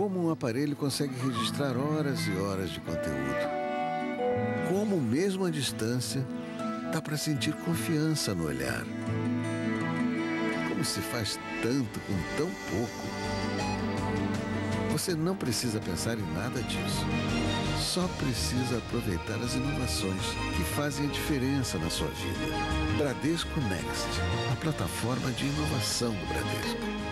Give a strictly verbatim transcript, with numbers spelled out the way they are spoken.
Como um aparelho consegue registrar horas e horas de conteúdo. Como, mesmo à distância, dá para sentir confiança no olhar. Como se faz tanto com tão pouco. Você não precisa pensar em nada disso. Só precisa aproveitar as inovações que fazem a diferença na sua vida. Bradesco Next, a plataforma de inovação do Bradesco.